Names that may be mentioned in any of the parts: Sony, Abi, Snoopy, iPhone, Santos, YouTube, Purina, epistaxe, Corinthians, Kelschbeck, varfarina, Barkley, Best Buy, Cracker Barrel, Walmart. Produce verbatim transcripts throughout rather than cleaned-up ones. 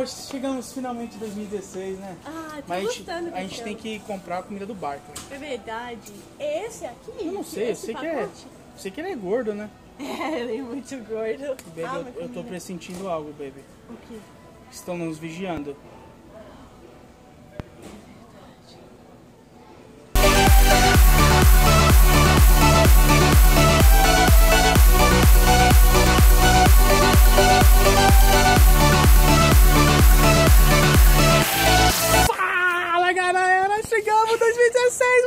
Chegou, chegamos finalmente em dois mil e dezesseis, né? Ah, tô gostando. A gente tem que comprar a comida do Barkley. É verdade. É esse aqui? Eu não sei, eu sei que é. Sei que ele é gordo, né? É, ele é muito gordo. Baby, ah, eu, eu tô pressentindo algo, baby. O quê? Estão nos vigiando. Fala, galera! Chegamos em dois mil e dezesseis,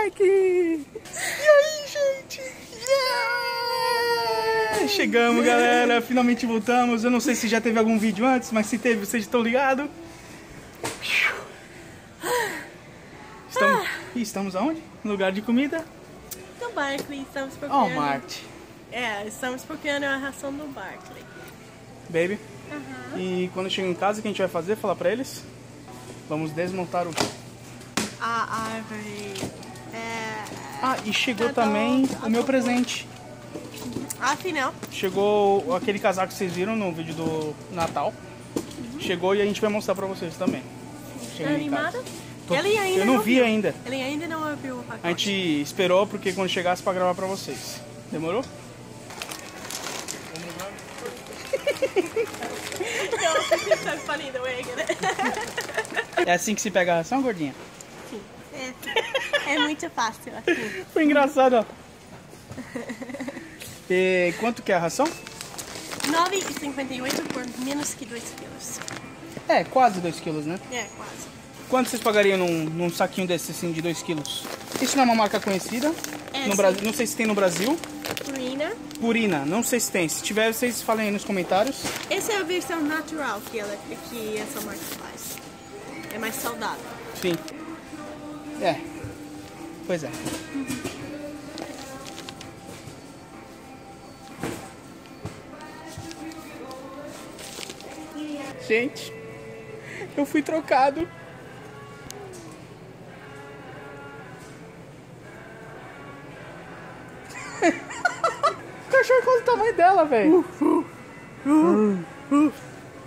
moleque! E aí, gente? Yeah! Chegamos, galera! Finalmente voltamos. Eu não sei se já teve algum vídeo antes, mas se teve, vocês estão ligados? Estamos... E estamos aonde? No lugar de comida? No Barkley, estamos procurando... Walmart. É, estamos procurando a ração do Barkley. Baby, uhum. E quando chegar em casa, o que a gente vai fazer? Falar pra eles? Vamos desmontar o... A árvore... É... Ah, e chegou adulto, também adulto. o meu presente. Afinal. Chegou aquele casaco que vocês viram no vídeo do Natal. Uhum. Chegou e a gente vai mostrar pra vocês também. Tá animada? Tô... Ele ainda Eu não, não vi viu. ainda. Ele ainda não abriu o pacote. A gente esperou porque quando chegasse pra gravar pra vocês. Demorou? É assim que se pega a ração, gordinha? Sim. É, é muito fácil assim. Foi engraçado, ó. E quanto que é a ração? nove e cinquenta e oito por menos que dois quilos. É, quase dois quilos, né? É, quase. Quanto vocês pagariam num, num saquinho desse assim de dois quilos? Isso não é uma marca conhecida? É, no Brasil, não sei se tem no Brasil. Purina. Purina, não sei se tem. Se tiver, vocês falem aí nos comentários. Essa é a versão natural que, ela, que essa marca faz. É mais saudável. Sim. É. Pois é. Uhum. Gente, eu fui trocado. O cachorro é quase o tamanho dela, velho. Uh, uh, uh, uh.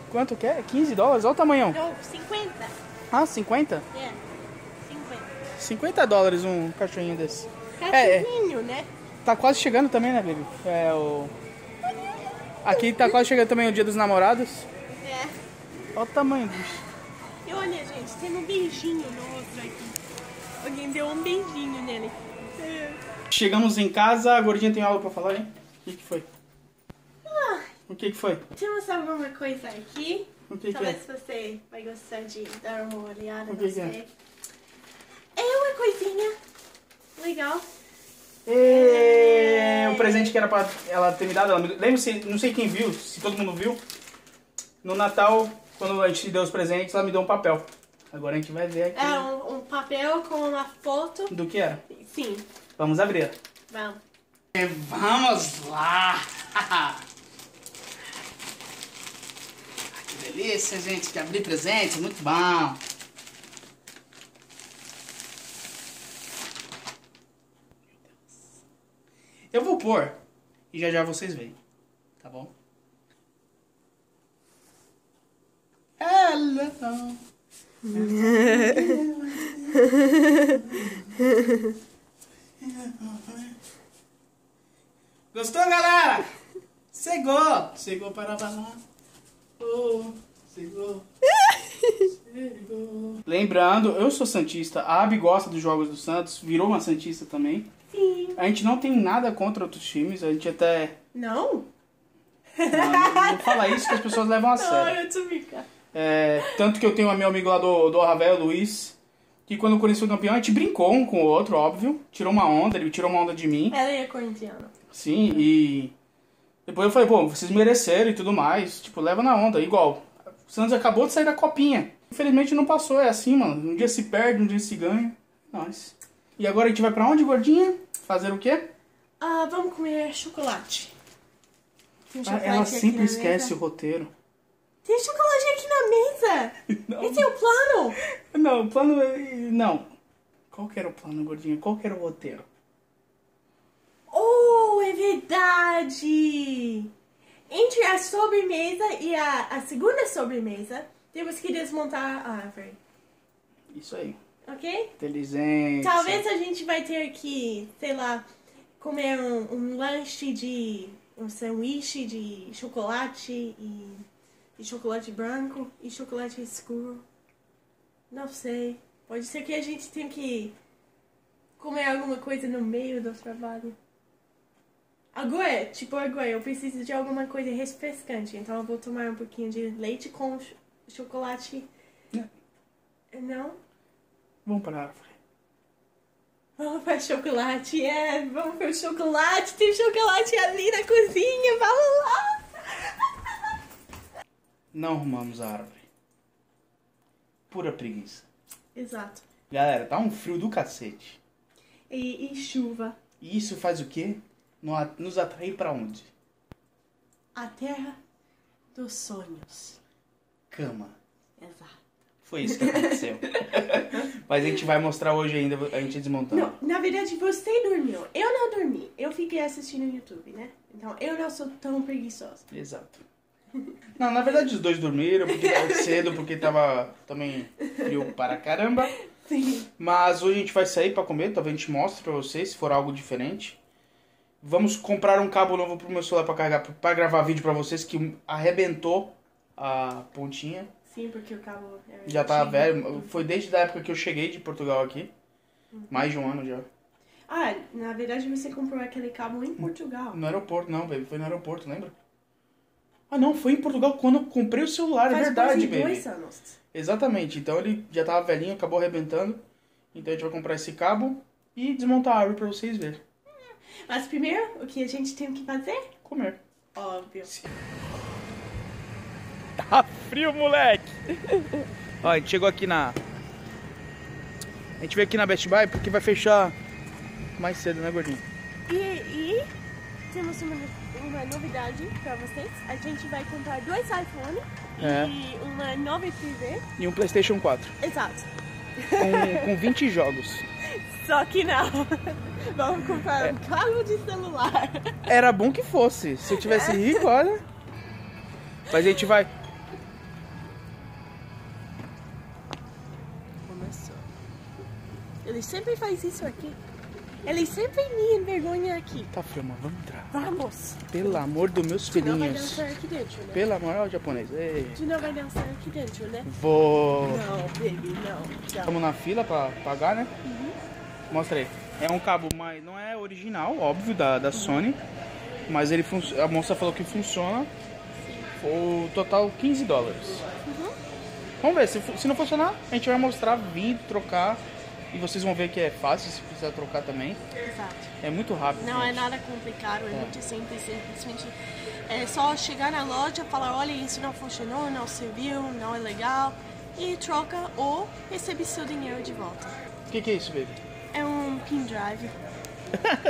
Quanto que é? quinze dólares? Olha o tamanhão. Não, cinquenta. Ah, cinquenta? É, cinquenta. cinquenta dólares um cachorrinho desse. Cachorrinho, é, é. né? Tá quase chegando também, né, baby? É o... Aqui tá quase chegando também o Dia dos Namorados. É. Olha o tamanho disso. E olha, gente, tem um beijinho no outro aqui. Alguém deu um beijinho nele. Chegamos em casa, a gordinha tem algo pra falar, hein? O que que foi? Ah, o que que foi? Deixa eu mostrar alguma coisa aqui. O que Talvez que é? você vai gostar de dar uma olhada. O que que é? É uma coisinha legal. É... é... Um presente que era pra ela ter me dado. Ela me... Lembra, se, não sei quem viu, se todo mundo viu. No Natal, quando a gente deu os presentes, ela me deu um papel. Agora a gente vai ver aqui. É, um, um papel com uma foto. Do que era? Sim. Vamos abrir. Vamos. E vamos lá. Que delícia, gente. Que abrir presente. Muito bom. Eu vou pôr. E já já vocês veem. Tá bom? Hello. Gostou, galera? Chegou! Chegou para balar. Oh, chegou. Chegou. Lembrando, eu sou santista. A Abi gosta dos jogos do Santos. Virou uma santista também. Sim. A gente não tem nada contra outros times. A gente até... Não? Não, não fala isso que as pessoas levam a sério. Não, é, tanto que eu tenho um meu amigo lá do, do Ravel, Luiz... E quando o Corinthians foi campeão, a gente brincou um com o outro, óbvio. Tirou uma onda, ele tirou uma onda de mim. Ela é corintiana. Sim, e... Depois eu falei, pô, vocês mereceram e tudo mais. Tipo, leva na onda. Igual, o Santos acabou de sair da copinha. Infelizmente não passou, é assim, mano. Um dia se perde, um dia se ganha. Nós. E agora a gente vai pra onde, gordinha? Fazer o quê? Ah, vamos comer chocolate. Tem chocolate ah, ela sempre esquece o roteiro. Tem chocolate aqui na mesa? Não. Esse é o plano? Não, o plano... Não. Qual que era o plano, gordinha? Qual que era o roteiro? Oh, é verdade! Entre a sobremesa e a, a segunda sobremesa, temos que desmontar a árvore. Isso aí. Ok? Inteligente. Talvez a gente vai ter que, sei lá, comer um, um lanche de... um sanduíche de chocolate e, e chocolate branco e chocolate escuro. Não sei. Pode ser que a gente tenha que comer alguma coisa no meio do trabalho. Agora, tipo agora, eu preciso de alguma coisa refrescante. Então eu vou tomar um pouquinho de leite com ch chocolate. Não. Não? Vamos para a árvore. Vamos para chocolate, é, vamos para chocolate, tem chocolate ali na cozinha, vamos lá! Não arrumamos a árvore. Pura preguiça. Exato. Galera, tá um frio do cacete. E, e chuva. E isso faz o quê? Nos atrai para onde? A terra dos sonhos. Cama. Exato. Foi isso que aconteceu. Mas a gente vai mostrar hoje ainda, a gente desmontando. Não, na verdade, você dormiu. Eu não dormi. Eu fiquei assistindo no YouTube, né? Então, eu não sou tão preguiçosa. Exato. Não, na verdade, os dois dormiram, porque tava cedo, porque tava também frio para caramba. Sim. Mas hoje a gente vai sair pra comer, talvez a gente mostre pra vocês, se for algo diferente. Vamos comprar um cabo novo pro meu celular pra carregar, pra gravar vídeo pra vocês, que arrebentou a pontinha. Sim, porque o cabo... É já tá velho. Foi desde a época que eu cheguei de Portugal aqui. Uhum. Mais de um ano já. Ah, na verdade você comprou aquele cabo em Portugal. No aeroporto, não, baby. Foi no aeroporto, lembra? Ah, não. Foi em Portugal quando eu comprei o celular. Faz é verdade, baby. Dois anos. Exatamente. Então ele já tava velhinho, acabou arrebentando. Então a gente vai comprar esse cabo e desmontar a árvore pra vocês verem. Mas primeiro, o que a gente tem que fazer? Comer. Óbvio. Sim. Tá frio, moleque! Ó, a gente chegou aqui na... A gente veio aqui na Best Buy porque vai fechar mais cedo, né, gordinho? E, e temos uma, uma novidade pra vocês. A gente vai comprar dois iPhone é. e uma nove T V. E um PlayStation quatro. Exato. Com, com vinte jogos. Só que não. Vamos comprar é. um cabo de celular. Era bom que fosse. Se eu tivesse é. rico, olha... Mas a gente vai... Ele sempre faz isso aqui. Ele sempre me envergonha aqui. Tá frio, mas vamos entrar. Vamos. Pelo amor dos meus filhinhos. Tu não vai dançar aqui dentro, né? Pelo amor, olha o japonês. Ei. Tu não vai dançar aqui dentro, né? Vou. Não, baby, não. Já. Estamos na fila pra pagar, né? Uhum. Mostra aí. É um cabo, mas não é original, óbvio, da, da uhum. Sony. Mas ele fun... a moça falou que funciona. Sim. O total quinze dólares. Uhum. Vamos ver, se, se não funcionar, a gente vai mostrar, vir, trocar. E vocês vão ver que é fácil, se precisar trocar também. Exato. É muito rápido. Não gente. é nada complicado, é, é muito simples. Simplesmente é só chegar na loja, falar, olha, isso não funcionou, não serviu, não é legal. E troca ou recebe seu dinheiro de volta. O que, que é isso, baby? É um pendrive.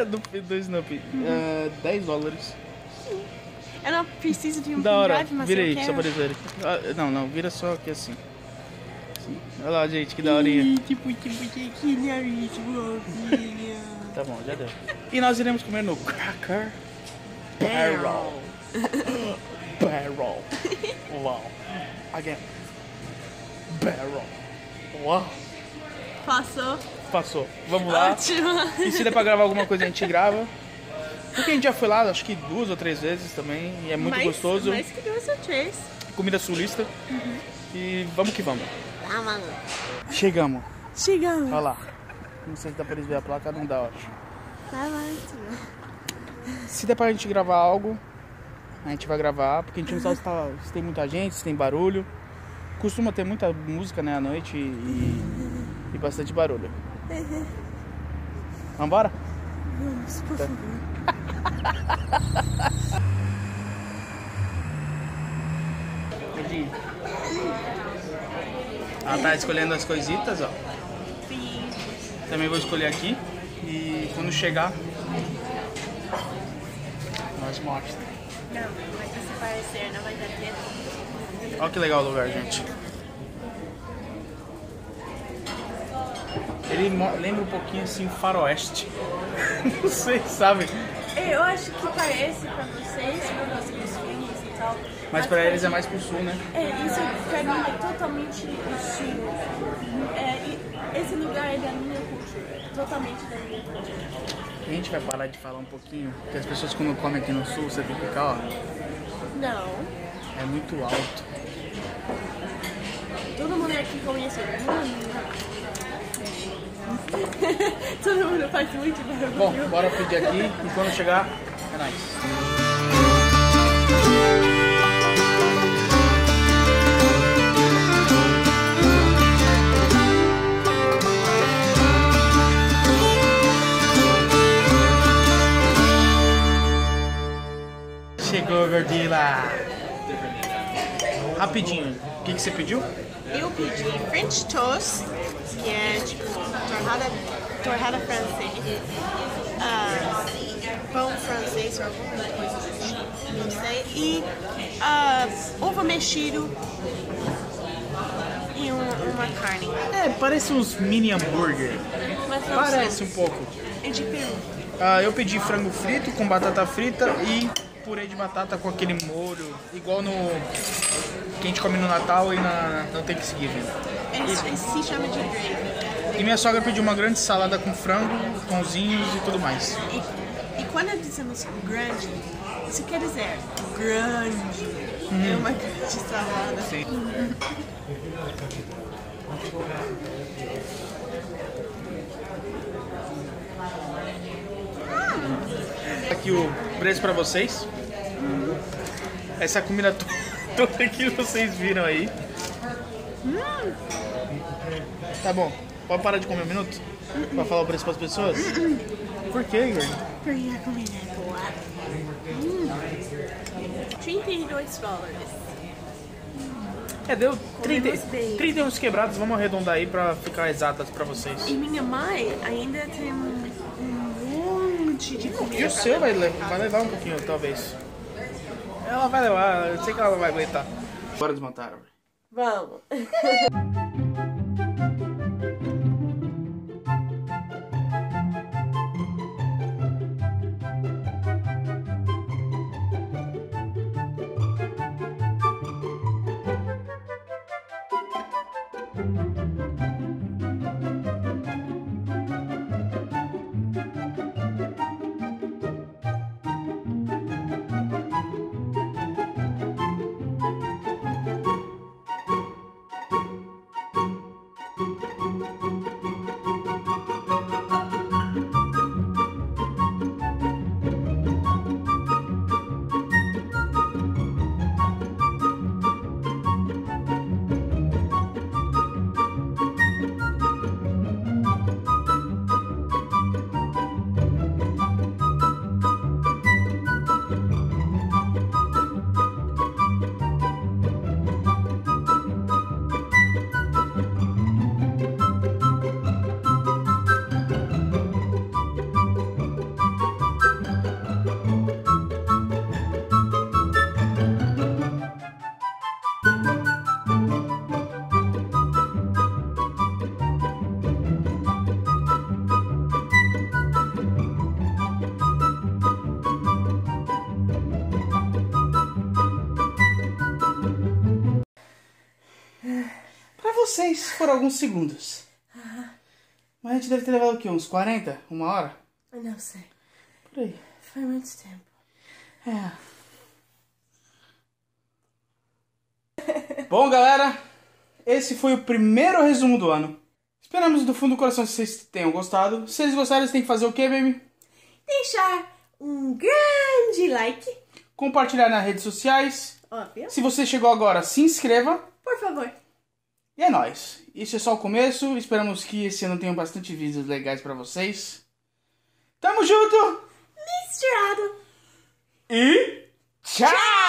do, do Snoopy. Uhum. Uh, dez dólares. Sim. Eu não preciso de um da pendrive, hora. mas vira eu aí, quero... Vira aí, só para dizer. Não, não, vira só aqui assim. Olha lá, gente, que daorinha. Tá bom, já deu. E nós iremos comer no Cracker Barrel. Barrel. Wow. Again. Barrel. Wow. Passou. Passou. Vamos lá. Ótimo. E se der pra gravar alguma coisa, a gente grava. Porque a gente já foi lá, acho que duas ou três vezes também. E é muito mais, gostoso. Mais que duas ou três. Comida sulista. Uhum. E vamos que vamos. Ah, mano. Chegamos. Chegamos. Olha lá. Não sei se dá pra eles verem a placa, não dá, eu acho. Vai lá, então. Se der pra gente gravar algo, a gente vai gravar, porque a gente não sabe se, tá, se tem muita gente, se tem barulho. Costuma ter muita música, né, à noite e, e, e bastante barulho. Vambora? Vamos, por favor. Ela tá escolhendo as coisitas, ó. Sim. Também vou escolher aqui. E quando chegar, nós mostra. Não, vai desaparecer, não vai dar tempo. Olha que legal o lugar, gente. Ele lembra um pouquinho assim o faroeste. Não sei, sabe? Eu acho que parece pra vocês, pra nós que os filmes. tal. Mas, Mas pra eles é mais pro sul, né? É, isso pra mim é totalmente o sul. É, esse lugar é da minha cultura, totalmente da minha cultura. A gente vai parar de falar um pouquinho, porque as pessoas quando comem aqui no sul, você tem que ficar, ó. Não. É muito alto. Todo mundo aqui conhece alguém. Todo mundo faz muito barulho. Bom, bora pedir aqui e quando chegar, é nóis. Chegou, gordila! Rapidinho, o que, que você pediu? Eu pedi French Toast, que é tipo torrada, torrada francesa, uh, pão francês ou alguma coisa assim, não sei, e uh, ovo mexido e um, uma carne. É, parece uns mini hambúrguer. Mas parece um pouco. É de peru. Uh, eu pedi frango frito com batata frita e purê de batata com aquele molho, igual no que a gente come no Natal e na no Thanksgiving. Isso se chama de gravy. E minha sogra pediu uma grande salada com frango, pãozinhos e tudo mais. E, e quando dizemos grande, isso quer dizer grande. Hum. É uma grande salada. Sim. Hum. Aqui o preço pra vocês. Hum. Essa comida toda que vocês viram aí. Hum. Tá bom, pode parar de comer um minuto? Uh-uh. Pra falar o preço pras pessoas? Uh-uh. Por que, Igor? Porque a comida é boa. Hum. trinta e dois dólares. É, deu trinta, trinta e um quebrados, vamos arredondar aí pra ficar exatas pra vocês. E minha mãe ainda tem um E o seu vai levar, vai levar um pouquinho, talvez. Ela vai levar, eu sei que ela vai aguentar. Bora desmontar a árvore. Vamos. Vocês por alguns segundos. Uhum. Mas a gente deve ter levado o quê? Uns quarenta? Uma hora? Eu não sei. Por aí. Foi muito tempo. É. Bom, galera, esse foi o primeiro resumo do ano. Esperamos do fundo do coração que vocês tenham gostado. Se vocês gostaram, vocês têm que fazer o quê, baby? Deixar um grande like. Compartilhar nas redes sociais. Óbvio. Se você chegou agora, se inscreva. Por favor. E é nóis. Isso é só o começo. Esperamos que esse ano tenha bastante vídeos legais pra vocês. Tamo junto! Misturado! E tchau! Tchau.